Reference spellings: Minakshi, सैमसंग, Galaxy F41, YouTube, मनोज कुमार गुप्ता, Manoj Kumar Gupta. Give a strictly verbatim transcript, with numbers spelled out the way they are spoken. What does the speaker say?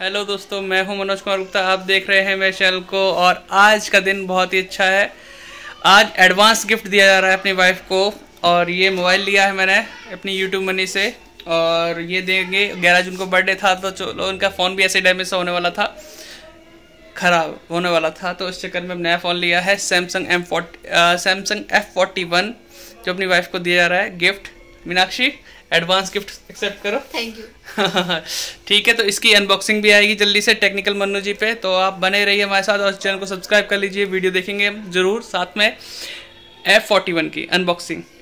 Hello दोस्तों, मैं हूं मनोज कुमार गुप्ता। आप देख रहे हैं मेरे चैनल को। और आज का दिन बहुत ही अच्छा है। आज एडवांस गिफ्ट दिया जा रहा है अपनी वाइफ को। और ये मोबाइल लिया है मैंने अपनी YouTube मनी से। और ये देंगे, ग्यारह जून को बर्थडे था, तो चलो उनका फ़ोन भी ऐसे डैमेज होने वाला था, ख़राब होने वाला था, तो इस चक्कर में नया फ़ोन लिया है, सैमसंग M forty सैमसंग F forty one जो अपनी वाइफ को दिया जा रहा है gift. Meenakshi, advance gift accept करो। Thank you. ठीक है, तो इसकी अनबॉक्सिंग भी आएगी जल्दी से टेक्निकल मनोज जी पे, तो आप बने रहिए हमारे साथ और चैनल को सब्सक्राइब कर लीजिए। वीडियो देखेंगे ज़रूर साथ में एफ फोर्टी वन की अनबॉक्सिंग।